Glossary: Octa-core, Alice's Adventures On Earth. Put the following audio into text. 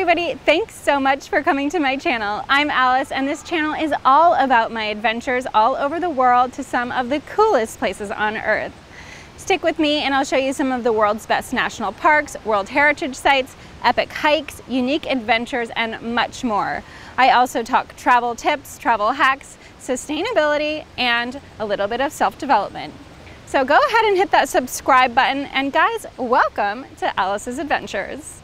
everybody, thanks so much for coming to my channel. I'm Alice, and this channel is all about my adventures all over the world to some of the coolest places on Earth. Stick with me and I'll show you some of the world's best national parks, World Heritage Sites, epic hikes, unique adventures, and much more. I also talk travel tips, travel hacks, sustainability, and a little bit of self-development. So go ahead and hit that subscribe button, and guys, welcome to Alice's Adventures.